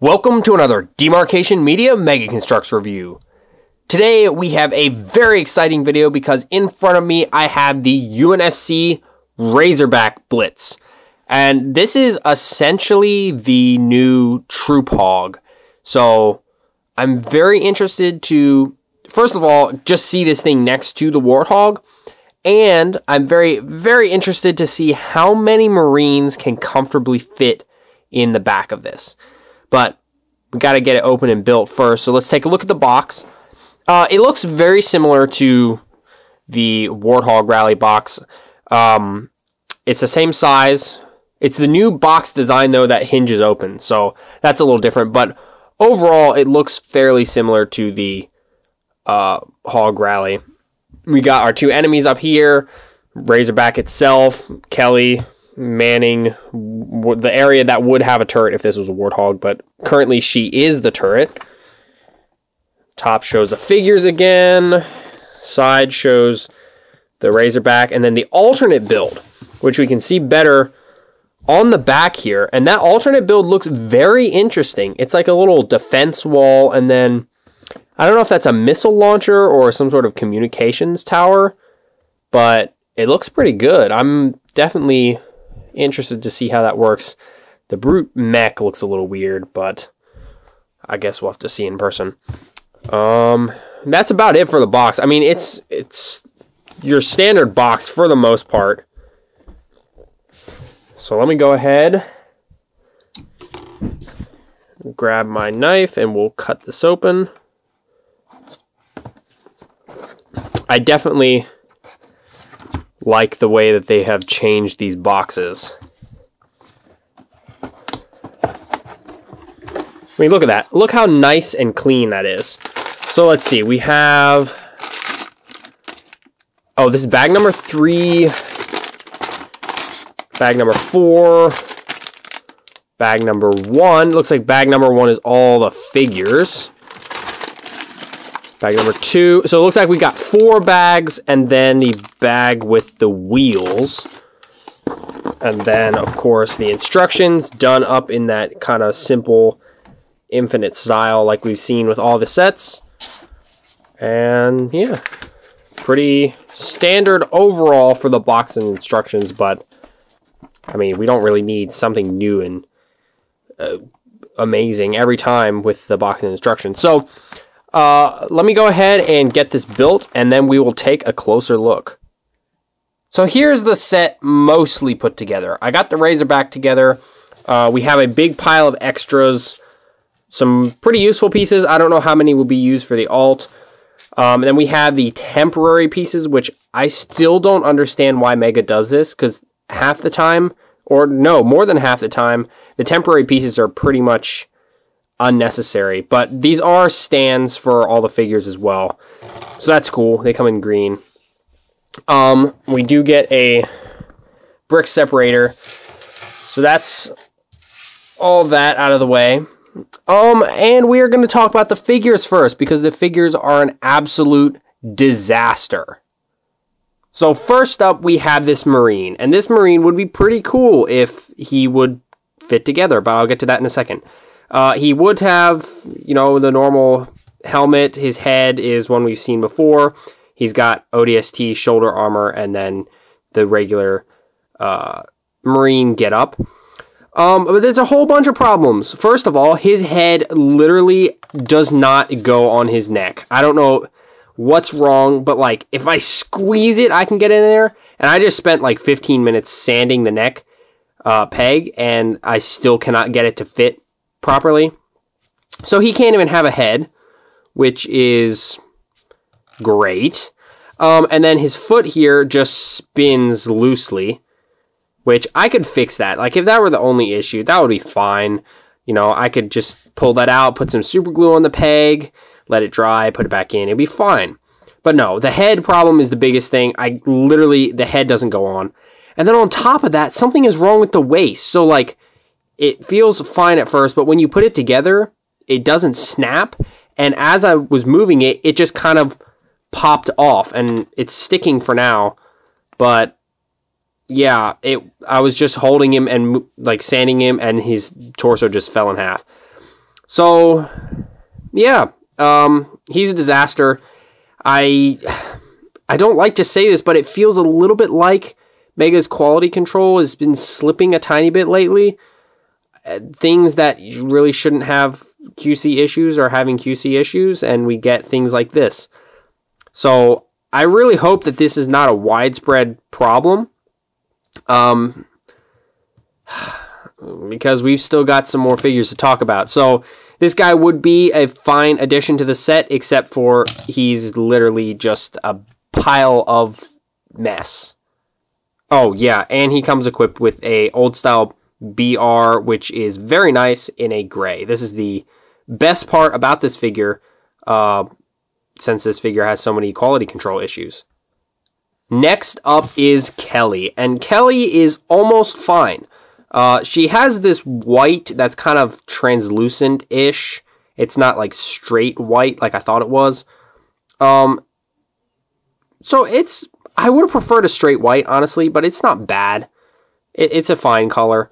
Welcome to another Demarcation Media Mega Construx review. Today we have a very exciting video because in front of me I have the UNSC Razorback Blitz. And this is essentially the new troop hog. So I'm very interested to, first of all, just see this thing next to the Warthog. And I'm very interested to see how many Marines can comfortably fit in the back of this. But we got to get it open and built first. So let's take a look at the box. It looks very similar to the Warthog Rally box. It's the same size. It's the new box design, though, that hinges open. So that's a little different. But overall, it looks fairly similar to the Hog Rally. We got our two enemies up here. Razorback itself, Kelly, manning the area that would have a turret if this was a Warthog, but currently she is the turret. Top shows the figures again, side shows the Razorback, and then the alternate build, which we can see better on the back here. And that alternate build looks very interesting. It's like a little defense wall, and then I don't know if that's a missile launcher or some sort of communications tower, but it looks pretty good. I'm definitely interested to see how that works. The brute mech looks a little weird, but I guess we'll have to see in person. That's about it for the box. I mean, it's your standard box for the most part. So let me go ahead, grab my knife, and we'll cut this open. I definitely like the way that they have changed these boxes. I mean, look at that. Look how nice and clean that is. So let's see, we have, oh, this is bag number 3, bag number 4, bag number 1. Looks like bag number 1 is all the figures. Bag number 2. So it looks like we got 4 bags and then the bag with the wheels. And then, of course, the instructions done up in that kind of simple Infinite style like we've seen with all the sets. And yeah, pretty standard overall for the box and instructions, but I mean, we don't really need something new and amazing every time with the box and instructions. So let me go ahead and get this built, and then we will take a closer look. So here's the set mostly put together. I got the Razorback together. We have a big pile of extras, some pretty useful pieces. I don't know how many will be used for the alt. And then we have the temporary pieces, which I still don't understand why Mega does this, because half the time, or no, more than half the time, the temporary pieces are pretty much unnecessary, but these are stands for all the figures as well, so that's cool. They come in green. We do get a brick separator, so that's all that out of the way. And we are going to talk about the figures first, because the figures are an absolute disaster. So first up, we have this Marine, and this Marine would be pretty cool if he would fit together, but I'll get to that in a second. He would have, you know, the normal helmet. His head is one we've seen before. He's got ODST shoulder armor, and then the regular Marine getup. But there's a whole bunch of problems. First of all, his head literally does not go on his neck. I don't know what's wrong, but like if I squeeze it, I can get in there. And I just spent like 15 minutes sanding the neck peg, and I still cannot get it to fit properly. So he can't even have a head, which is great. And then his foot here just spins loosely, which I could fix that. Like if that were the only issue, that would be fine. You know, I could just pull that out, put some super glue on the peg, let it dry, put it back in, it'd be fine. But no, the head problem is the biggest thing. I literally, the head doesn't go on. And then on top of that, something is wrong with the waist. So like, it feels fine at first, but when you put it together, it doesn't snap. And as I was moving it, it just kind of popped off, and it's sticking for now. But yeah, I was just holding him and like sanding him, and his torso just fell in half. So, yeah, he's a disaster. I don't like to say this, but it feels a little bit like Mega's quality control has been slipping a tiny bit lately. Things that you really shouldn't have QC issues are having QC issues, and we get things like this. So I really hope that this is not a widespread problem, because we've still got some more figures to talk about. So this guy would be a fine addition to the set, except for he's literally just a pile of mess. Oh, yeah, and he comes equipped with a old-style BR, which is very nice in a gray. This is the best part about this figure, since this figure has so many quality control issues. Next up is Kelly, and Kelly is almost fine. She has this white that's kind of translucent-ish. It's not like straight white like I thought it was. So it's... I would have preferred a straight white, honestly, but it's not bad. It's a fine color.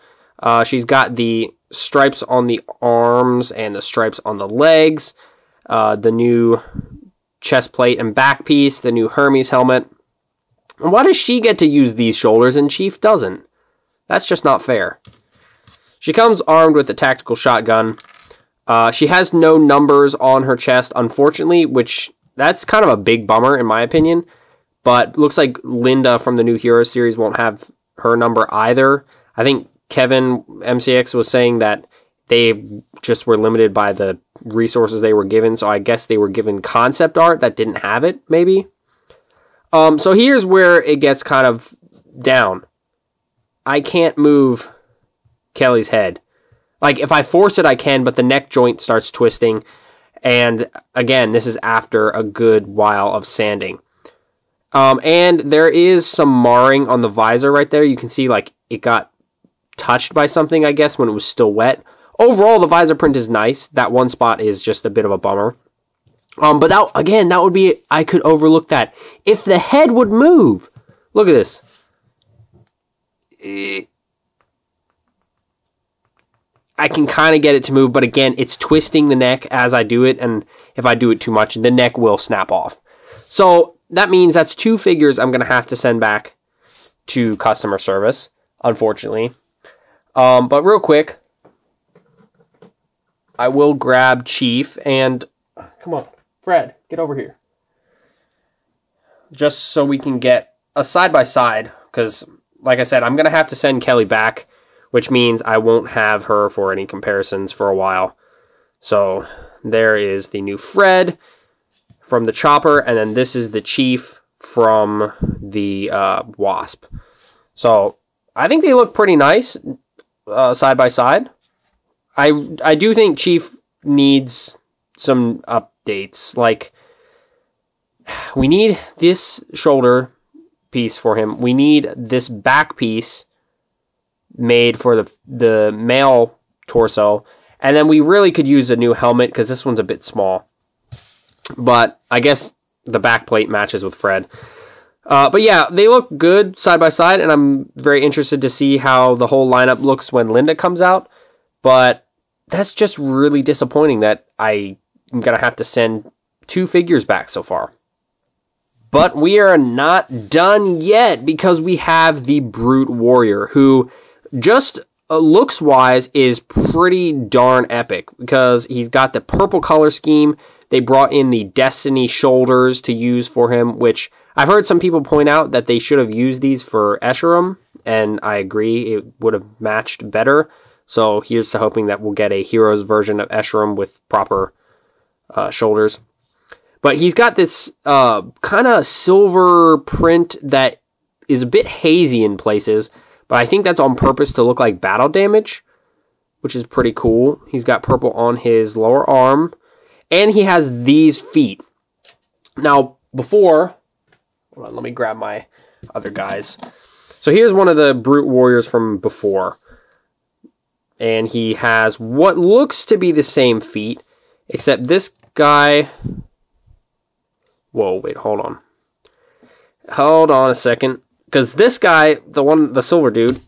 She's got the stripes on the arms and the stripes on the legs, the new chest plate and back piece, the new Hermes helmet. And why does she get to use these shoulders and Chief doesn't? That's just not fair. She comes armed with a tactical shotgun. She has no numbers on her chest, unfortunately, which that's kind of a big bummer in my opinion. But looks like Linda from the new Hero series won't have her number either. I think Kevin MCX was saying that they just were limited by the resources they were given. So I guess they were given concept art that didn't have it, maybe. So here's where it gets kind of down. I can't move Kelly's head. Like, if I force it, I can, but the neck joint starts twisting. And again, this is after a good while of sanding. And there is some marring on the visor right there. You can see, like, it got touched by something, I guess, when it was still wet. Overall, the visor print is nice. That one spot is just a bit of a bummer. But that, again, that would be... I could overlook that. If the head would move... Look at this. I can kind of get it to move, but again, it's twisting the neck as I do it, and if I do it too much, the neck will snap off. So... that means that's two figures I'm going to have to send back to customer service, unfortunately. But real quick, I will grab Chief and... Come on, Fred, get over here. Just so we can get a side-by-side, because, like I said, I'm going to have to send Kelly back, which means I won't have her for any comparisons for a while. So there is the new Fred from the chopper, and then this is the Chief from the Wasp. So I think they look pretty nice side by side. I do think Chief needs some updates. Like, we need this shoulder piece for him. We need this back piece made for the male torso, and then we really could use a new helmet because this one's a bit small. But I guess the back plate matches with Fred. But yeah, they look good side by side, and I'm very interested to see how the whole lineup looks when Linda comes out. But that's just really disappointing that I'm going to have to send two figures back so far. But we are not done yet, because we have the Brute Warrior, who just... looks-wise is pretty darn epic, because he's got the purple color scheme. They brought in the Destiny shoulders to use for him, which I've heard some people point out that they should have used these for Escharum, and I agree, it would have matched better. So here's to hoping that we'll get a Heroes version of Escharum with proper shoulders. But he's got this kind of silver print that is a bit hazy in places, but I think that's on purpose to look like battle damage, which is pretty cool. He's got purple on his lower arm, and he has these feet. Now, before... Hold on, let me grab my other guys. So here's one of the Brute Warriors from before. And he has what looks to be the same feet, except this guy... Whoa, wait, hold on. Hold on a second. Because this guy, the silver dude,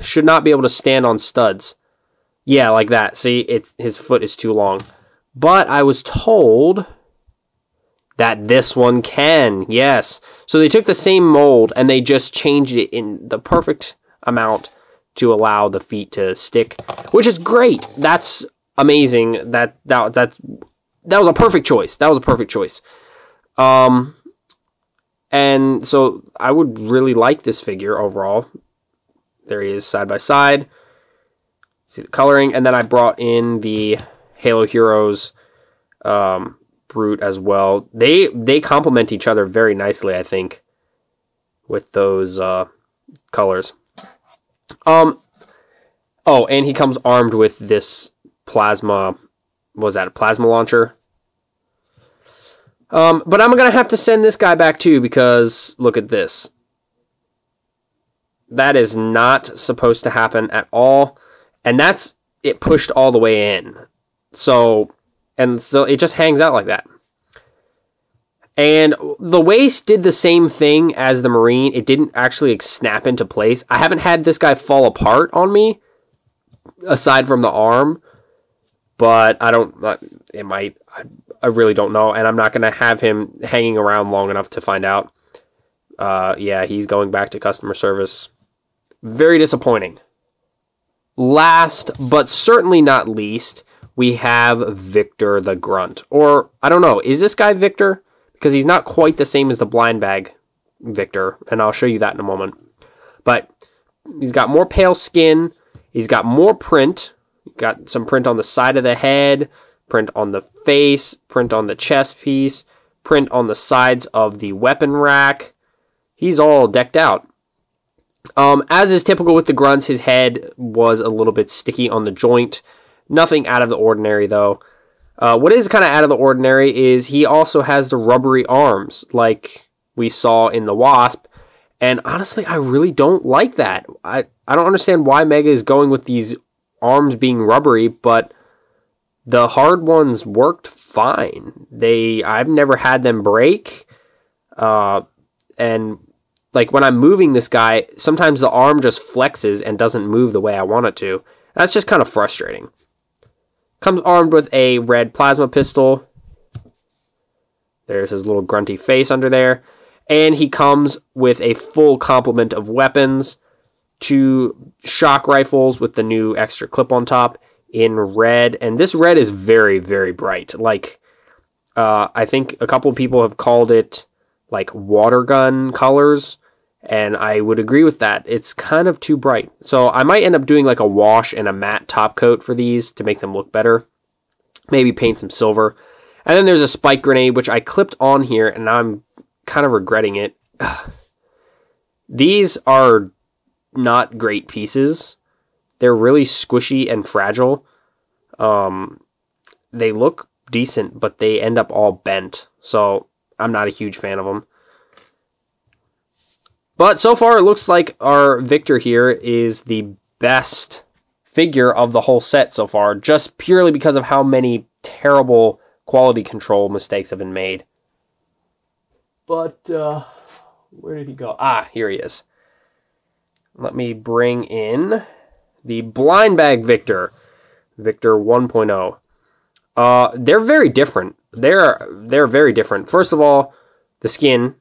should not be able to stand on studs. Yeah, like that. See, it's his foot is too long. But I was told that this one can. Yes. So they took the same mold and they just changed it in the perfect amount to allow the feet to stick, which is great. That's amazing. That was a perfect choice. That was a perfect choice. And so I would really like this figure overall. There he is side by side. See the coloring. And then I brought in the Halo Heroes Brute as well. They complement each other very nicely, I think, with those colors. Oh, and he comes armed with this plasma. Was that a plasma launcher? But I'm gonna have to send this guy back too, because look at this. That is not supposed to happen at all, and that's it pushed all the way in. So, and so it just hangs out like that. And the waist did the same thing as the Marine. It didn't actually snap into place. I haven't had this guy fall apart on me, aside from the arm. But I don't, it might, I really don't know. And I'm not going to have him hanging around long enough to find out. Yeah, he's going back to customer service. Very disappointing. Last, but certainly not least, we have Viktor the Grunt. Or, I don't know, is this guy Viktor? Because he's not quite the same as the blind bag Viktor. And I'll show you that in a moment. But he's got more pale skin. He's got more print. Got some print on the side of the head, print on the face, print on the chest piece, print on the sides of the weapon rack. He's all decked out. As is typical with the grunts, his head was a little bit sticky on the joint. Nothing out of the ordinary, though. What is kind of out of the ordinary is he also has the rubbery arms, like we saw in the Wasp. And honestly, I really don't like that. I don't understand why Mega is going with these arms being rubbery, but the hard ones worked fine. I've never had them break. And like when I'm moving this guy, sometimes the arm just flexes and doesn't move the way I want it to. That's just kind of frustrating. Comes armed with a red plasma pistol. There's his little grunty face under there. And he comes with a full complement of weapons. 2 shock rifles with the new extra clip on top in red. And this red is very, very bright. Like, I think a couple of people have called it, like, water gun colors. And I would agree with that. It's kind of too bright. So I might end up doing, like, a wash and a matte top coat for these to make them look better. Maybe paint some silver. And then there's a spike grenade, which I clipped on here. And now I'm kind of regretting it. These are not great pieces. They're really squishy and fragile. They look decent, but they end up all bent. So I'm not a huge fan of them. But so far it looks like our Viktor here is the best figure of the whole set so far, just purely because of how many terrible quality control mistakes have been made. But where did he go? Ah, here he is. Let me bring in the blind bag Viktor, Viktor 1.0. They're very different. They're very different. First of all, the skin.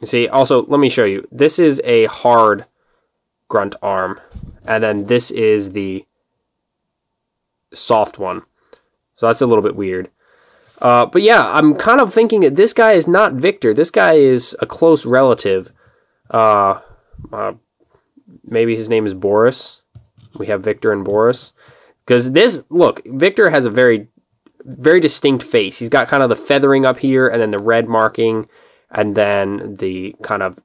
You see, also, let me show you. This is a hard grunt arm, and then this is the soft one. So that's a little bit weird. But yeah, I'm kind of thinking that this guy is not Viktor. This guy is a close relative. Maybe his name is Boris. We have Viktor and Boris. Because this, look, Viktor has a very, very distinct face. He's got kind of the feathering up here, and then the red marking, and then the kind of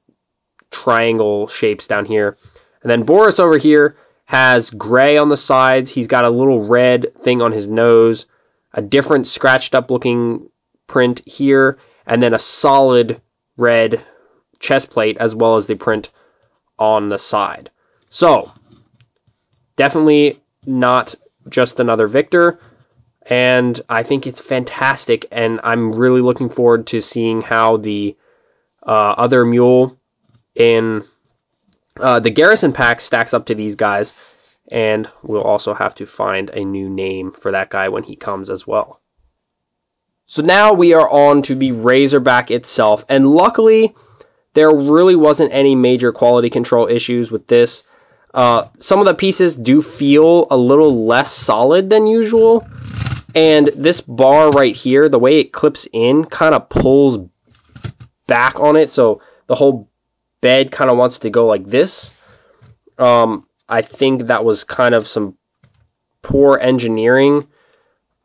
triangle shapes down here. And then Boris over here has gray on the sides. He's got a little red thing on his nose, a different scratched up looking print here, and then a solid red chest plate, as well as the print on the side. So definitely not just another Viktor, and I think it's fantastic, and I'm really looking forward to seeing how the other mule in the garrison pack stacks up to these guys. And we'll also have to find a new name for that guy when he comes as well. So now we are on to the Razorback itself, and luckily there really wasn't any major quality control issues with this. Some of the pieces do feel a little less solid than usual, and this bar right here, the way it clips in, kind of pulls back on it, so the whole bed kind of wants to go like this. I think that was kind of some poor engineering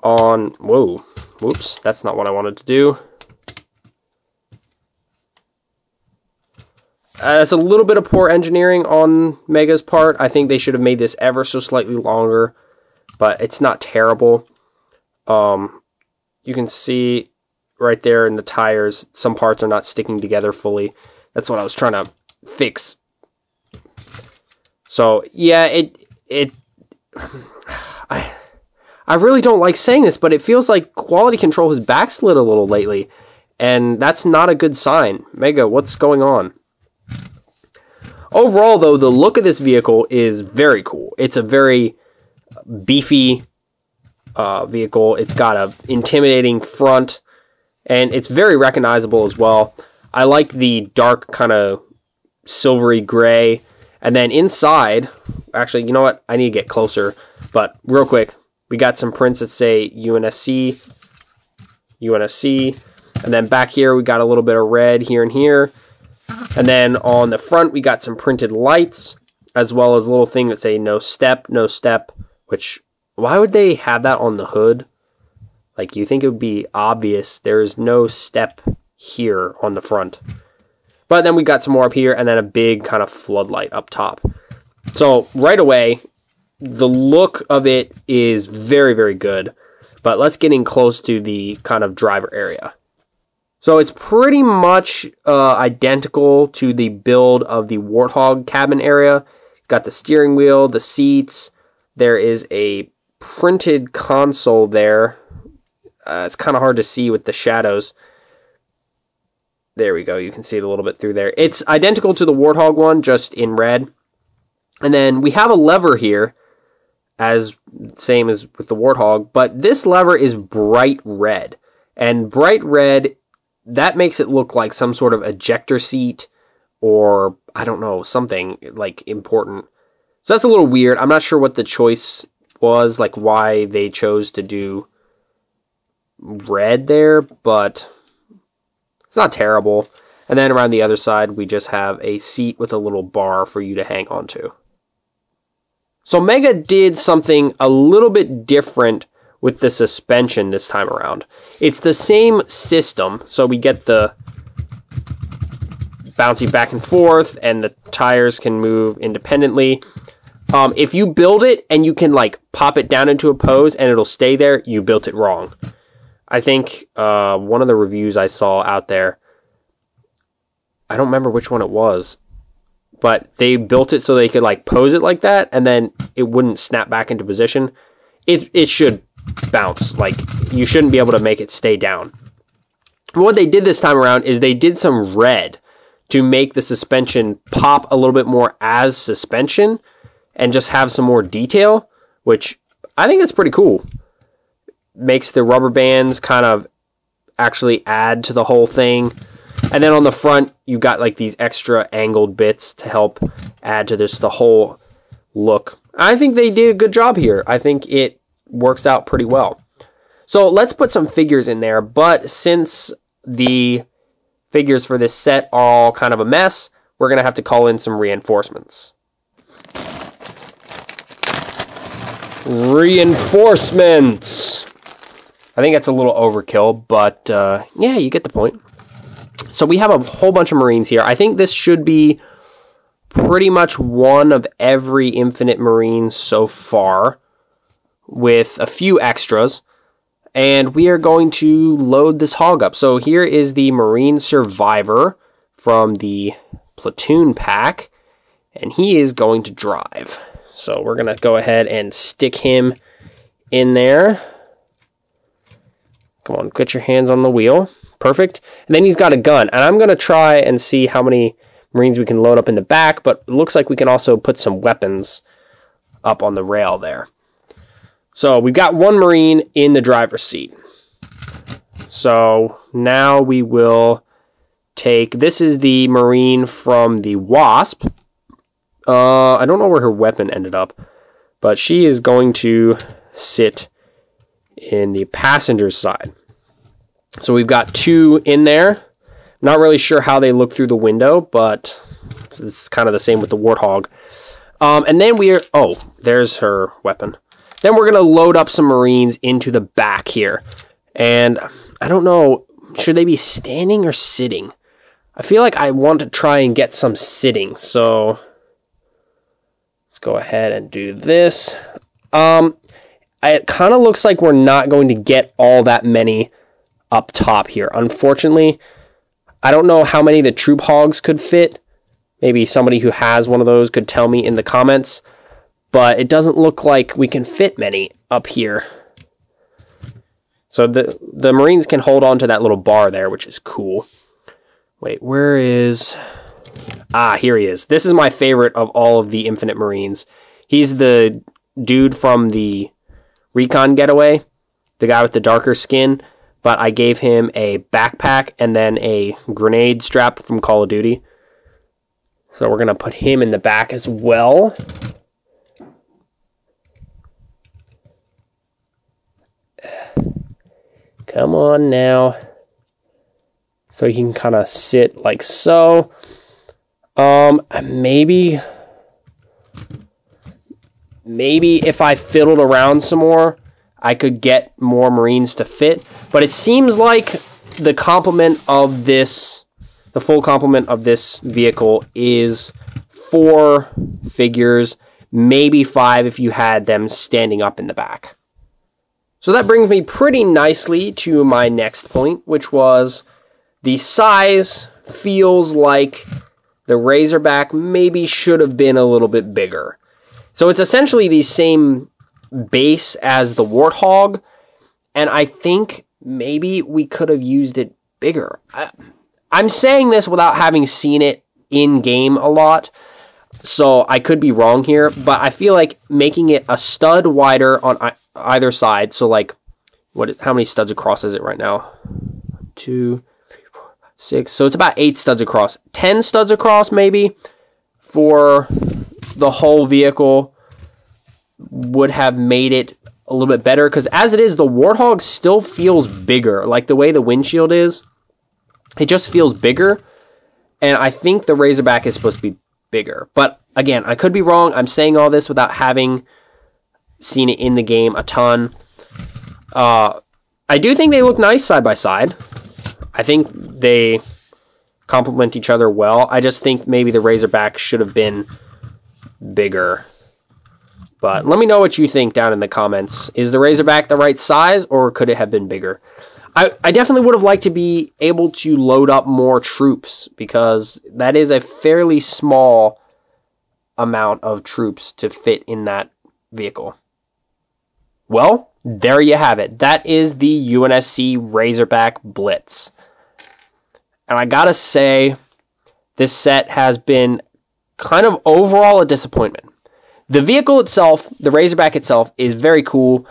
on... Whoa. Whoops, that's not what I wanted to do. That's a little bit of poor engineering on Mega's part. I think they should have made this ever so slightly longer, but it's not terrible. You can see right there in the tires, some parts are not sticking together fully. That's what I was trying to fix. So, yeah, I really don't like saying this, but it feels like quality control has backslid a little lately, and that's not a good sign. Mega, what's going on? Overall, though, the look of this vehicle is very cool. It's a very beefy vehicle. It's got an intimidating front, and it's very recognizable as well. I like the dark kind of silvery gray. And then inside, actually, you know what? I need to get closer, but real quick. We got some prints that say UNSC, and then back here we got a little bit of red here and here. And then on the front we got some printed lights, as well as a little thing that say no step, which, why would they have that on the hood? Like, you think it would be obvious. There is no step here on the front. But then we got some more up here, and then a big kind of floodlight up top. So right away, the look of it is very, very good, but let's get in close to the kind of driver area. So it's pretty much identical to the build of the Warthog cabin area. Got the steering wheel, the seats. There is a printed console there. It's kind of hard to see with the shadows. There we go. You can see it a little bit through there. It's identical to the Warthog one, just in red. And then we have a lever here, as same as with the Warthog, but this lever is bright red, and bright red, that makes it look like some sort of ejector seat, or I don't know, something like important. So that's a little weird. I'm not sure what the choice was, like why they chose to do red there, but it's not terrible. And then around the other side, we just have a seat with a little bar for you to hang on to. So Mega did something a little bit different with the suspension this time around. It's the same system, so we get the bouncy back and forth, and the tires can move independently. If you build it and you can like pop it down into a pose and it'll stay there, you built it wrong. I think one of the reviews I saw out there, I don't remember which one it was, but they built it so they could like pose it like that, and then it wouldn't snap back into position. It should bounce. Like, you shouldn't be able to make it stay down. What they did this time around is they did some red to make the suspension pop a little bit more as suspension and just have some more detail, which I think that's pretty cool. Makes the rubber bands kind of actually add to the whole thing. And then on the front, you got like these extra angled bits to help add to this, the whole look. I think they did a good job here. I think it works out pretty well. So let's put some figures in there. But since the figures for this set are all kind of a mess, we're going to have to call in some reinforcements. Reinforcements! I think that's a little overkill, but yeah, you get the point. So we have a whole bunch of Marines here. I think this should be pretty much one of every Infinite Marine so far, with a few extras. And we are going to load this hog up. So here is the Marine Survivor from the Platoon Pack, and he is going to drive. So we're going to go ahead and stick him in there. Come on, get your hands on the wheel. Perfect. And then he's got a gun, and I'm going to try and see how many Marines we can load up in the back, but it looks like we can also put some weapons up on the rail there. So we've got one Marine in the driver's seat. So now we will take, this is the Marine from the Wasp. I don't know where her weapon ended up, but she is going to sit in the passenger's side. So we've got two in there. Not really sure how they look through the window, but it's kind of the same with the Warthog. And then we're, oh, there's her weapon. Then we're going to load up some Marines into the back here. And I don't know, should they be standing or sitting? I feel like I want to try and get some sitting, so let's go ahead and do this. It kind of looks like we're not going to get all that many up top here. Unfortunately, I don't know how many the troop hogs could fit. Maybe somebody who has one of those could tell me in the comments. But it doesn't look like we can fit many up here. So the Marines can hold on to that little bar there, which is cool. Wait, where is... Ah, here he is. This is my favorite of all of the Infinite Marines. He's the dude from the Recon Getaway, the guy with the darker skin. But I gave him a backpack and then a grenade strap from Call of Duty. So we're going to put him in the back as well. Come on now. So he can kind of sit like so. Maybe if I fiddled around some more, I could get more Marines to fit. But it seems like the complement of this, the full complement of this vehicle is 4 figures, maybe 5 if you had them standing up in the back. So that brings me pretty nicely to my next point, which was the size feels like the Razorback maybe should have been a little bit bigger. So it's essentially the same base as the Warthog, and I think maybe we could have used it bigger. I'm saying this without having seen it in game a lot, so I could be wrong here, but I feel like making it a stud wider on either side. So like, what, how many studs across is it right now? 2, 3, 4, 6. So it's about 8 studs across, 10 studs across maybe for the whole vehicle would have made it a little bit better. Cause as it is, the Warthog still feels bigger. Like the way the windshield is, it just feels bigger. And I think the Razorback is supposed to be bigger, but again, I could be wrong. I'm saying all this without having seen it in the game a ton. I do think they look nice side by side. I think they complement each other well. I just think maybe the Razorback should have been bigger. But let me know what you think down in the comments. Is the Razorback the right size, or could it have been bigger? I definitely would have liked to be able to load up more troops, because that is a fairly small amount of troops to fit in that vehicle. Well, there you have it. That is the UNSC Razorback Blitz. And I gotta say, this set has been kind of overall a disappointment. The vehicle itself, the Razorback itself, is very cool.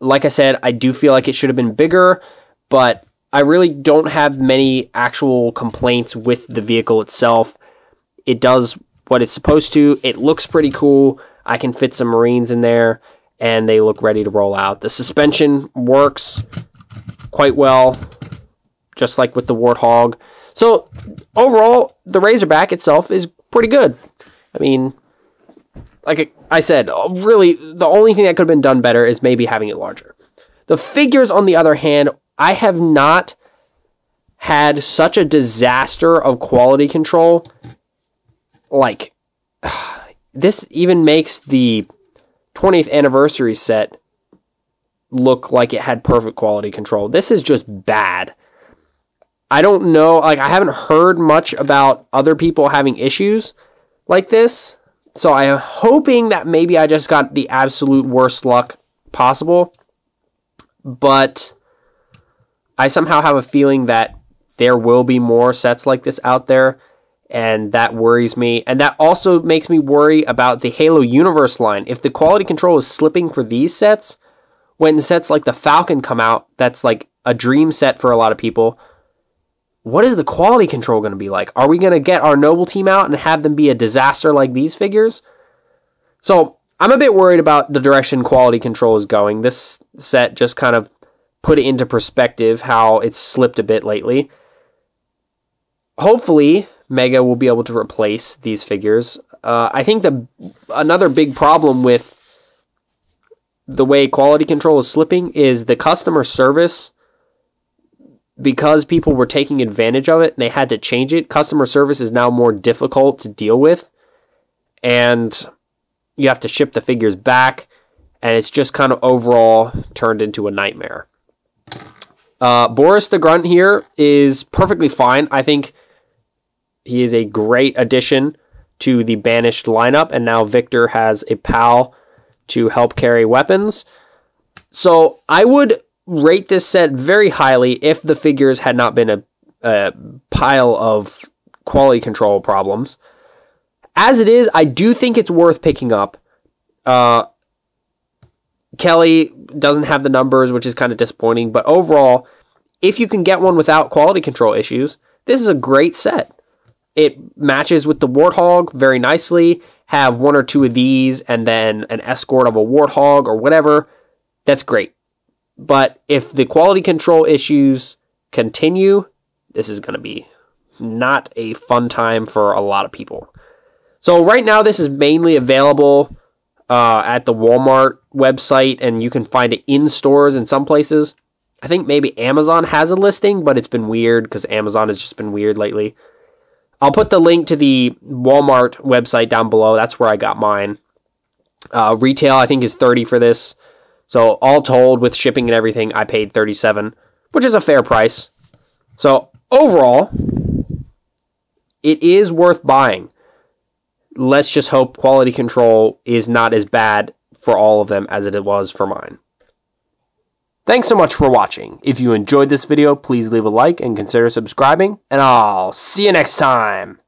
Like I said, I do feel like it should have been bigger, but I really don't have many actual complaints with the vehicle itself. It does what it's supposed to. It looks pretty cool. I can fit some Marines in there, and they look ready to roll out. The suspension works quite well, just like with the Warthog. So overall, the Razorback itself is pretty good. I mean, like I said, really, the only thing that could have been done better is maybe having it larger. The figures, on the other hand, I have not had such a disaster of quality control. Like, this even makes the 20th anniversary set look like it had perfect quality control. This is just bad. I don't know, like, I haven't heard much about other people having issues like this, so I am hoping that maybe I just got the absolute worst luck possible, but I somehow have a feeling that there will be more sets like this out there, and that worries me. And that also makes me worry about the Halo Universe line. If the quality control is slipping for these sets, when sets like the Falcon come out, that's like a dream set for a lot of people, what is the quality control going to be like? Are we going to get our Noble team out and have them be a disaster like these figures? So I'm a bit worried about the direction quality control is going. This set just kind of put it into perspective how it's slipped a bit lately. Hopefully, Mega will be able to replace these figures. I think another big problem with the way quality control is slipping is the customer service. Because people were taking advantage of it and they had to change it, customer service is now more difficult to deal with. And you have to ship the figures back. And it's just kind of overall turned into a nightmare. Boris the Grunt here is perfectly fine. I think he is a great addition to the Banished lineup. And now Viktor has a pal to help carry weapons. So I would rate this set very highly if the figures had not been a pile of quality control problems. As it is, I do think it's worth picking up. Kelly doesn't have the numbers, which is kind of disappointing, but overall, if you can get one without quality control issues, this is a great set. It matches with the Warthog very nicely. Have one or two of these and then an escort of a Warthog or whatever. That's great. But if the quality control issues continue, this is going to be not a fun time for a lot of people. So right now, this is mainly available at the Walmart website, and you can find it in stores in some places. I think maybe Amazon has a listing, but it's been weird because Amazon has just been weird lately. I'll put the link to the Walmart website down below. That's where I got mine. Retail, I think, is $30 for this. So all told, with shipping and everything, I paid $37, which is a fair price. So overall, it is worth buying. Let's just hope quality control is not as bad for all of them as it was for mine. Thanks so much for watching. If you enjoyed this video, please leave a like and consider subscribing. And I'll see you next time.